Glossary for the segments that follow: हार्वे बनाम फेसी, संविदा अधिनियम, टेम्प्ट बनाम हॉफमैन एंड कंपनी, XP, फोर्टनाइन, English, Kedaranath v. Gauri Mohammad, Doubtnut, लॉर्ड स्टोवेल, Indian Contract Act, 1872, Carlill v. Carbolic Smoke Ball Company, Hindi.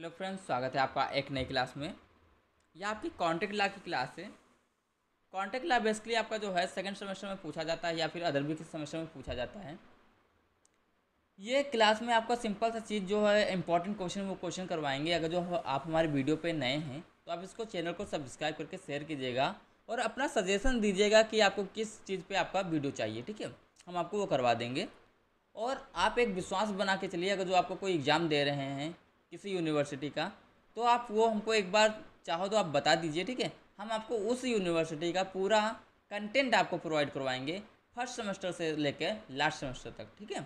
Hello friends, स्वागत है आपका एक नई क्लास में। यह आपकी कॉन्ट्रैक्ट लॉ की क्लास है। कॉन्ट्रैक्ट लॉ बेसिकली आपका जो है सेकंड सेमेस्टर में पूछा जाता है या फिर अदर भी किस सेमेस्टर में पूछा जाता है। ये क्लास में आपका सिंपल सा चीज़ जो है इंपॉर्टेंट क्वेश्चन वो क्वेश्चन करवाएंगे। अगर जो आप हमारे वीडियो पर नए हैं तो आप इसको चैनल को सब्सक्राइब करके शेयर कीजिएगा और अपना सजेशन दीजिएगा कि आपको किस चीज़ पर आपका वीडियो चाहिए। ठीक है, हम आपको वो करवा देंगे। और आप एक विश्वास बना के चलिए, अगर जो आपको कोई एग्ज़ाम दे रहे हैं किसी यूनिवर्सिटी का तो आप वो हमको एक बार चाहो तो आप बता दीजिए। ठीक है, हम आपको उस यूनिवर्सिटी का पूरा कंटेंट आपको प्रोवाइड करवाएंगे, फर्स्ट सेमेस्टर से लेके लास्ट सेमेस्टर तक। ठीक है,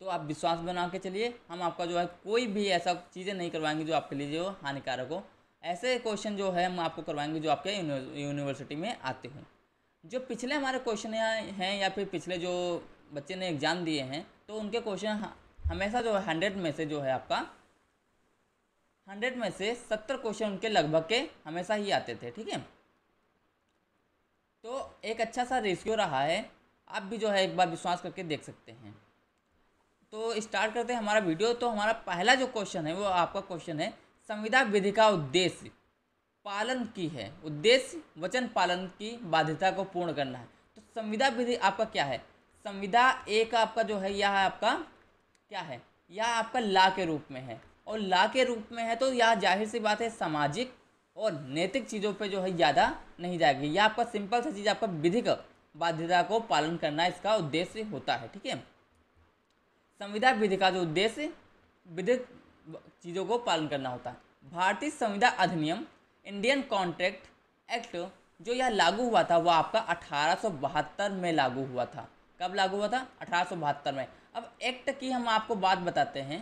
तो आप विश्वास बना के चलिए, हम आपका जो है कोई भी ऐसा चीज़ें नहीं करवाएंगे जो आपके लिए जो हानिकारक हो। ऐसे क्वेश्चन जो है हम आपको करवाएंगे जो आपके यूनिवर्सिटी में आते हों। जो पिछले हमारे क्वेश्चन हैं या फिर पिछले जो बच्चे ने एग्ज़ाम दिए हैं तो उनके क्वेश्चन हमेशा जो है 100 में से 70 क्वेश्चन उनके लगभग के हमेशा ही आते थे। ठीक है, तो एक अच्छा सा रेशियो रहा है। आप भी जो है एक बार विश्वास करके देख सकते हैं। तो स्टार्ट करते हैं हमारा वीडियो। तो हमारा पहला जो क्वेश्चन है वो आपका क्वेश्चन है, संविदा विधि का उद्देश्य पालन की है। उद्देश्य वचन पालन की बाध्यता को पूर्ण करना है। तो संविदा विधि आपका क्या है? संविदा एक आपका जो है यह आपका क्या है? यह आपका लॉ के रूप में है और लॉ के रूप में है तो यह जाहिर सी बात है सामाजिक और नैतिक चीज़ों पे जो है ज़्यादा नहीं जाएगी। यह आपका सिंपल सा चीज़ आपका विधिक बाध्यता को पालन करना इसका उद्देश्य होता है। ठीक है, संविदा विधि का जो उद्देश्य विधिक चीज़ों को पालन करना होता है। भारतीय संविदा अधिनियम इंडियन कॉन्ट्रैक्ट एक्ट जो यह लागू हुआ था वह आपका 1872 में लागू हुआ था। कब लागू हुआ था? 1872 में। अब एक्ट की हम आपको बात बताते हैं।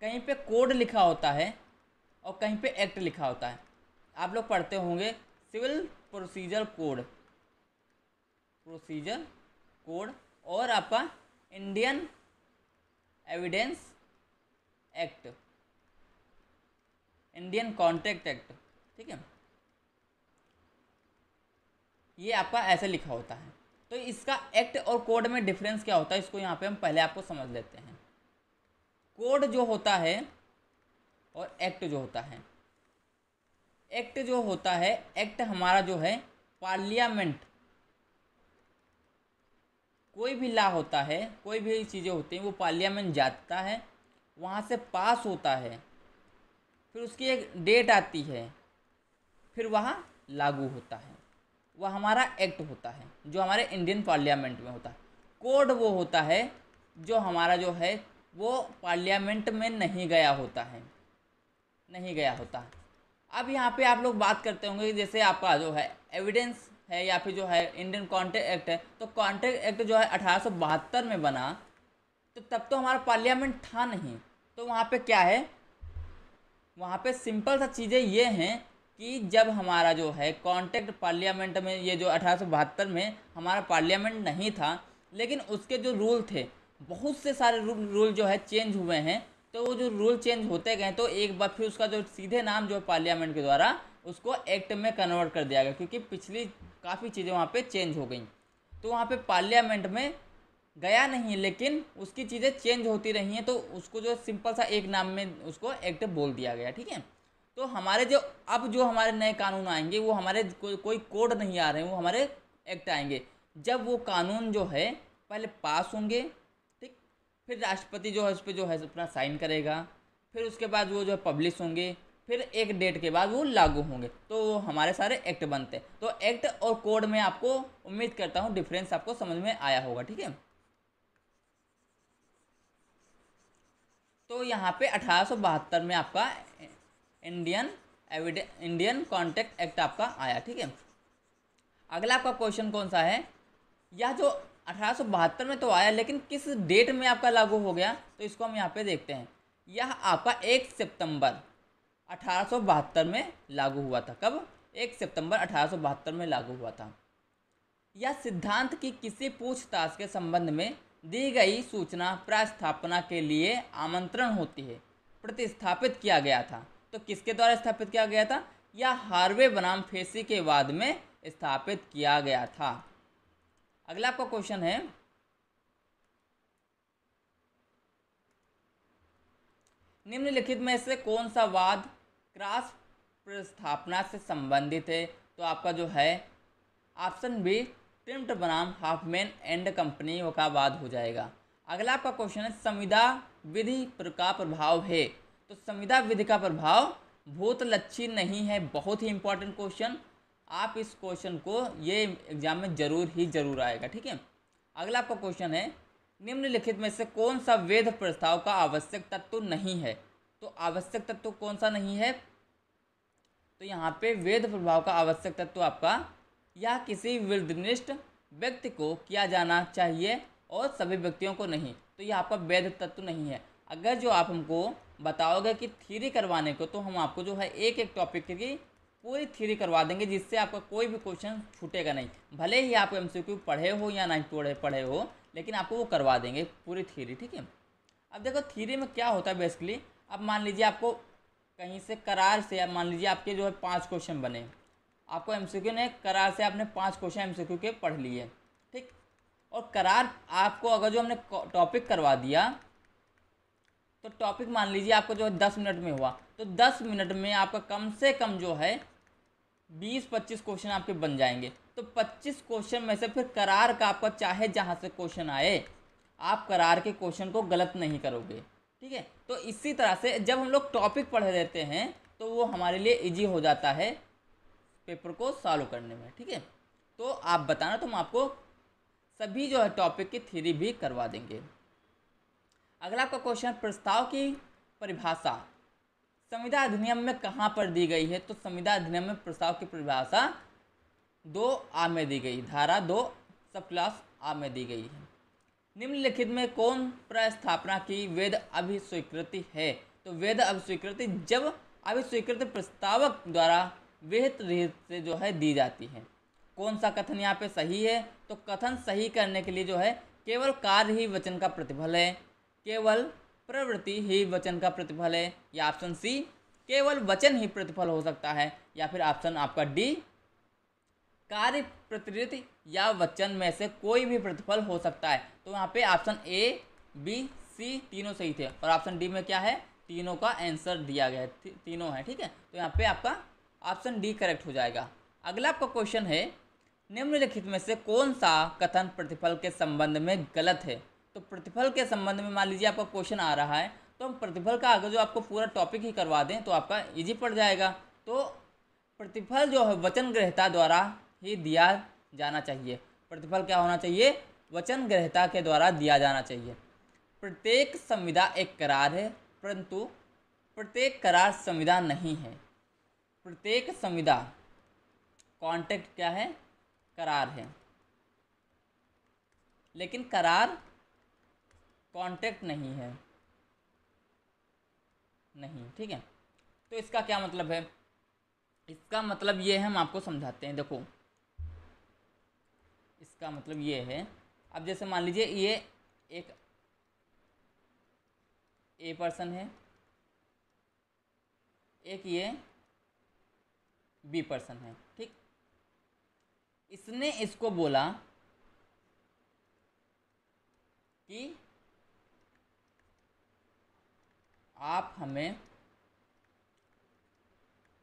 कहीं पे कोड लिखा होता है और कहीं पे एक्ट लिखा होता है। आप लोग पढ़ते होंगे सिविल प्रोसीजर कोड और आपका Indian evidence act, Indian contract act. ठीक है, ये आपका ऐसे लिखा होता है। तो इसका एक्ट और कोड में डिफरेंस क्या होता है इसको यहाँ पे हम पहले आपको समझ लेते हैं। कोड जो होता है और एक्ट जो होता है, एक्ट जो होता है, एक्ट हमारा जो है पार्लियामेंट, कोई भी लॉ होता है, कोई भी चीज़ें होती हैं वो पार्लियामेंट जाता है, वहाँ से पास होता है, फिर उसकी एक डेट आती है, फिर वहाँ लागू होता है। वह हमारा एक्ट होता है जो हमारे इंडियन पार्लियामेंट में होता है। कोड वो होता है जो हमारा जो है वो पार्लियामेंट में नहीं गया होता है। अब यहाँ पे आप लोग बात करते होंगे जैसे आपका जो है एविडेंस है या फिर जो है इंडियन कॉन्ट्रैक्ट एक्ट है। तो कॉन्ट्रैक्ट एक्ट जो है 1872 में बना, तो तब तो हमारा पार्लियामेंट था नहीं। तो वहाँ पर क्या है, वहाँ पर सिंपल सा चीज़ें ये हैं कि जब हमारा जो है कॉन्ट्रैक्ट पार्लियामेंट में, ये जो 1872 में हमारा पार्लियामेंट नहीं था लेकिन उसके जो रूल थे, बहुत से सारे रूल जो है चेंज हुए हैं। तो वो जो रूल चेंज होते गए तो एक बार फिर उसका जो सीधे नाम जो है पार्लियामेंट के द्वारा उसको एक्ट में कन्वर्ट कर दिया गया, क्योंकि पिछली काफ़ी चीज़ें वहाँ पे चेंज हो गई। तो वहाँ पे पार्लियामेंट में गया नहीं लेकिन उसकी चीज़ें चेंज होती रही हैं, तो उसको जो सिंपल सा एक नाम में उसको एक्ट बोल दिया गया। ठीक है, तो हमारे जो अब जो हमारे नए कानून आएंगे वो हमारे कोई कोड नहीं आ रहे हैं, वो हमारे एक्ट आएंगे। जब वो कानून जो है पहले पास होंगे, ठीक, फिर राष्ट्रपति जो है उस पर जो है अपना साइन करेगा, फिर उसके बाद वो जो है पब्लिश होंगे, फिर एक डेट के बाद वो लागू होंगे। तो हमारे सारे एक्ट बनते हैं। तो एक्ट और कोड में आपको उम्मीद करता हूँ डिफरेंस आपको समझ में आया होगा। ठीक है, तो यहाँ पर 1872 में आपका इंडियन कॉन्ट्रैक्ट एक्ट आपका आया। ठीक है, अगला आपका क्वेश्चन कौन सा है? यह जो 1872 में तो आया लेकिन किस डेट में आपका लागू हो गया, तो इसको हम यहाँ पे देखते हैं। यह आपका 1 सितंबर 1872 में लागू हुआ था। कब? 1 सितंबर 1872 में लागू हुआ था। यह सिद्धांत की किसी पूछताछ के संबंध में दी गई सूचना प्रस्थापना के लिए आमंत्रण होती है, प्रतिस्थापित किया गया था। तो किसके द्वारा स्थापित किया गया था? यह हार्वे बनाम फेसी के वाद में स्थापित किया गया था। अगला आपका क्वेश्चन है, निम्नलिखित में से कौन सा वाद क्रॉस प्रस्थापना से संबंधित है? तो आपका जो है ऑप्शन बी टेम्प्ट बनाम हॉफमैन एंड कंपनी का वाद हो जाएगा। अगला आपका क्वेश्चन है संविदा विधि का प्रभाव है। तो संविदा विधि का प्रभाव भूतलक्षी नहीं है, बहुत ही इंपॉर्टेंट क्वेश्चन, आप इस क्वेश्चन को ये एग्जाम में ज़रूर आएगा, ठीक है। अगला आपका क्वेश्चन है निम्नलिखित में से कौन सा वैध प्रस्ताव का आवश्यक तत्व नहीं है? तो आवश्यक तत्व कौन सा नहीं है? तो यहाँ पे वैध प्रभाव का आवश्यक तत्व आपका यह किसी विधिनिष्ठ व्यक्ति को किया जाना चाहिए और सभी व्यक्तियों को नहीं, तो यह आपका वैध तत्व नहीं है। अगर जो आप हमको बताओगे कि थ्योरी करवाने को, तो हम आपको जो है एक एक टॉपिक की पूरी थ्योरी करवा देंगे, जिससे आपका कोई भी क्वेश्चन छूटेगा नहीं। भले ही आप एमसीक्यू पढ़े हो या ना पढ़े हो, लेकिन आपको वो करवा देंगे पूरी थ्योरी, ठीक है। अब देखो थ्योरी में क्या होता है बेसिकली। अब मान लीजिए आपको कहीं से करार से, मान लीजिए आपके जो है 5 क्वेश्चन बने, आपको एमसीक्यू ने करार से आपने 5 क्वेश्चन एमसीक्यू के पढ़ लिए, ठीक। और करार आपको अगर जो हमने टॉपिक करवा दिया, तो टॉपिक मान लीजिए आपको जो है 10 मिनट में हुआ, तो 10 मिनट में आपका कम से कम जो है 20-25 क्वेश्चन आपके बन जाएंगे। तो 25 क्वेश्चन में से फिर करार का आपका चाहे जहाँ से क्वेश्चन आए, आप करार के क्वेश्चन को गलत नहीं करोगे, ठीक है। तो इसी तरह से जब हम लोग टॉपिक पढ़ लेते हैं तो वो हमारे लिए ईजी हो जाता है पेपर को सॉल्व करने में, ठीक है। तो आप बताना, तो हम आपको सभी जो है टॉपिक की थ्योरी भी करवा देंगे। अगला आपका क्वेश्चन प्रस्ताव की परिभाषा संविदा अधिनियम में कहाँ पर दी गई है? तो संविदा अधिनियम में प्रस्ताव की परिभाषा 2A में दी गई, धारा 2 सब क्लास A में दी गई है। निम्नलिखित में कौन प्रस्थापना की वैध अभिस्वीकृति है? तो वैध अभिस्वीकृति जब अभिस्वीकृति प्रस्तावक द्वारा विहित रीत से जो है दी जाती है। कौन सा कथन यहाँ पे सही है? तो कथन सही करने के लिए जो है केवल कार्य ही वचन का प्रतिफल है, केवल प्रवृत्ति ही वचन का प्रतिफल है, या ऑप्शन सी केवल वचन ही प्रतिफल हो सकता है, या फिर ऑप्शन आपका डी कार्य प्रतिरित या वचन में से कोई भी प्रतिफल हो सकता है। तो यहाँ पे ऑप्शन A, B, C तीनों सही थे, और ऑप्शन डी में क्या है, तीनों का आंसर दिया गया है, तीनों है, ठीक है। तो यहाँ पे आपका ऑप्शन डी करेक्ट हो जाएगा। अगला आपका क्वेश्चन है निम्नलिखित में से कौन सा कथन प्रतिफल के संबंध में गलत है? तो प्रतिफल के संबंध में मान लीजिए आपका क्वेश्चन आ रहा है, तो हम प्रतिफल का अगर जो आपको पूरा टॉपिक ही करवा दें तो आपका इजी पड़ जाएगा। तो प्रतिफल जो है वचन ग्रहता द्वारा ही दिया जाना चाहिए। प्रतिफल क्या होना चाहिए? वचन ग्रहता के द्वारा दिया जाना चाहिए। प्रत्येक संविदा एक करार है, परंतु प्रत्येक करार संविदा नहीं है। प्रत्येक संविदा कॉन्ट्रैक्ट क्या है? करार है, लेकिन करार कॉन्ट्रैक्ट नहीं है, नहीं, ठीक है। तो इसका क्या मतलब है? इसका मतलब ये है, हम आपको समझाते हैं। देखो इसका मतलब ये है, अब जैसे मान लीजिए ये एक ए पर्सन है, एक ये बी पर्सन है, ठीक। इसने इसको बोला कि आप हमें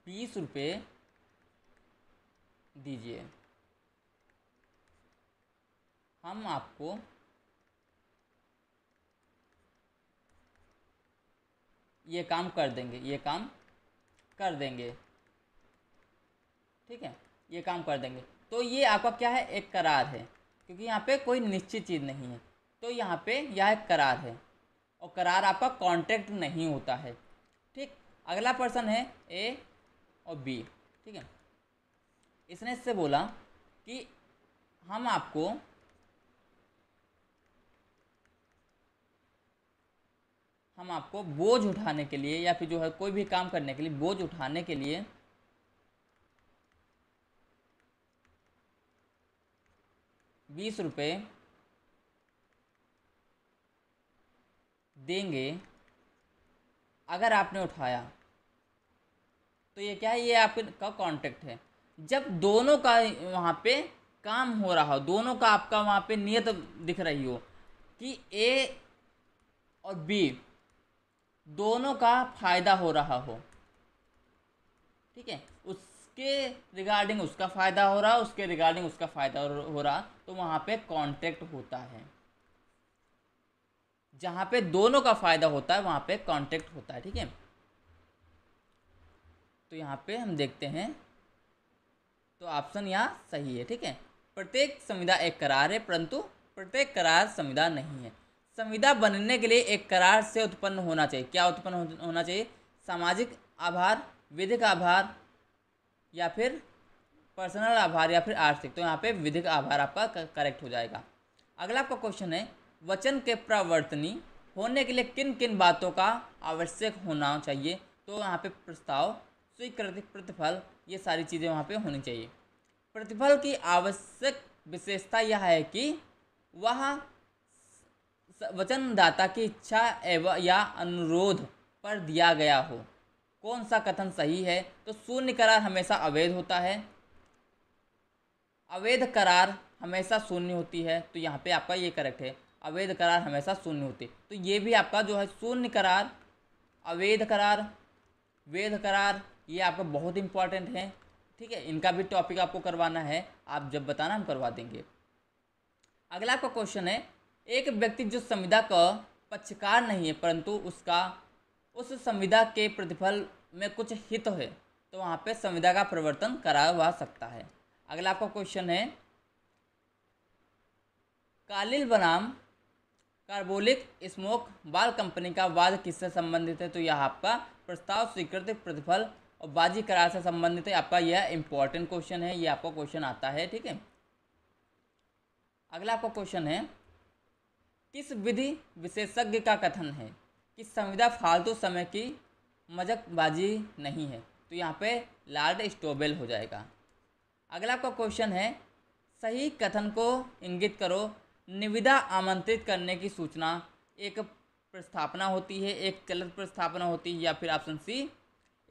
20 रुपये दीजिए, हम आपको 'ये काम कर देंगे' ठीक है, 'ये काम कर देंगे'। तो ये आपका क्या है? एक करार है, क्योंकि यहाँ पे कोई निश्चित चीज़ नहीं है, तो यहाँ पे यह एक करार है, और करार आपका कॉन्ट्रैक्ट नहीं होता है, ठीक। अगला पर्सन है ए और बी, ठीक है। इसने इससे बोला कि हम आपको बोझ उठाने के लिए, या फिर जो है कोई भी काम करने के लिए, बोझ उठाने के लिए 20 रुपये देंगे, अगर आपने उठाया। तो ये क्या है? ये आपका कॉन्ट्रैक्ट है। जब दोनों का वहाँ पे काम हो रहा हो, दोनों का आपका वहाँ पे नियत दिख रही हो कि ए और बी दोनों का फायदा हो रहा हो, ठीक है, उसके रिगार्डिंग उसका फायदा हो रहा, उसके रिगार्डिंग उसका फायदा हो रहा, तो वहाँ पे कॉन्ट्रैक्ट होता है। जहाँ पे दोनों का फायदा होता है वहाँ पे कॉन्ट्रैक्ट होता है, ठीक है। तो यहाँ पे हम देखते हैं, तो ऑप्शन यहाँ सही है, ठीक है। प्रत्येक संविदा एक करार है, परंतु प्रत्येक करार संविदा नहीं है। संविदा बनने के लिए एक करार से उत्पन्न होना चाहिए। क्या उत्पन्न होना चाहिए? सामाजिक आभार, विधिक आभार या फिर पर्सनल आभार या फिर आर्थिक। तो यहाँ पे विधिक आभार आपका करेक्ट हो जाएगा। अगला आपका क्वेश्चन है, वचन के प्रवर्तनी होने के लिए किन किन बातों का आवश्यक होना चाहिए? तो यहाँ पे प्रस्ताव, स्वीकृति, प्रतिफल, ये सारी चीज़ें वहाँ पे होनी चाहिए। प्रतिफल की आवश्यक विशेषता यह है कि वह वचनदाता की इच्छा एवं या अनुरोध पर दिया गया हो। कौन सा कथन सही है? तो शून्य करार हमेशा अवैध होता है, अवैध करार हमेशा शून्य होती है। तो यहाँ पे आपका ये करेक्ट है, अवैध करार हमेशा शून्य होती है। तो ये भी आपका जो है शून्य करार, अवैध करार, वैध करार, ये आपका बहुत इंपॉर्टेंट है, ठीक है। इनका भी टॉपिक आपको करवाना है, आप जब बताना हम करवा देंगे। अगला आपका क्वेश्चन है, एक व्यक्ति जो संविदा का पक्षकार नहीं है परंतु उसका उस संविदा के प्रतिफल में कुछ हित है, तो वहाँ पे संविदा का परिवर्तन करवा सकता है। अगला आपका क्वेश्चन है, कालिल बनाम कार्बोलिक स्मोक बाल कंपनी का वाद किससे संबंधित है? तो यह आपका प्रस्ताव, स्वीकृति, प्रतिफल और बाजी करार से संबंधित है। आपका यह इंपॉर्टेंट क्वेश्चन है, यह आपका क्वेश्चन आता है, ठीक है। अगला आपका क्वेश्चन है, किस विधि विशेषज्ञ का कथन है कि संविदा फालतू समय की मजाकबाजी नहीं है? तो यहाँ पे लॉर्ड स्टोवेल हो जाएगा। अगला आपका क्वेश्चन है, सही कथन को इंगित करो। निविदा आमंत्रित करने की सूचना एक प्रस्थापना होती है, एक चलत प्रस्थापना होती है, या फिर ऑप्शन सी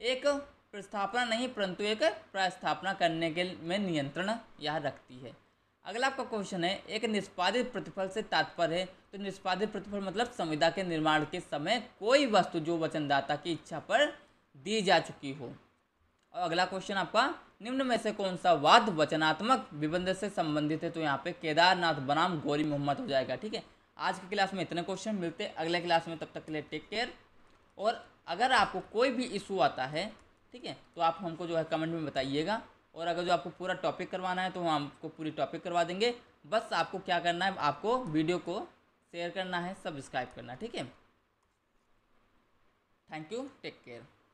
एक प्रस्थापना नहीं परंतु एक प्रस्थापना करने के में नियंत्रण यह रखती है। अगला आपका क्वेश्चन है, एक निष्पादित प्रतिफल से तात्पर्य है? तो निष्पादित प्रतिफल मतलब संविदा के निर्माण के समय कोई वस्तु जो वचनदाता की इच्छा पर दी जा चुकी हो। और अगला क्वेश्चन आपका, निम्न में से कौन सा वाद वचनात्मक विबंध से संबंधित है? तो यहाँ पे केदारनाथ बनाम गौरी मोहम्मद हो जाएगा, ठीक है। आज की क्लास में इतने क्वेश्चन मिलते हैं अगले क्लास में, तब तक के लिए टेक केयर। और अगर आपको कोई भी इशू आता है, ठीक है, तो आप हमको जो है कमेंट में बताइएगा। और अगर जो आपको पूरा टॉपिक करवाना है तो हम आपको पूरी टॉपिक करवा देंगे। बस आपको क्या करना है, आपको वीडियो को शेयर करना है, सब्सक्राइब करना है, ठीक है। Thank you, take care.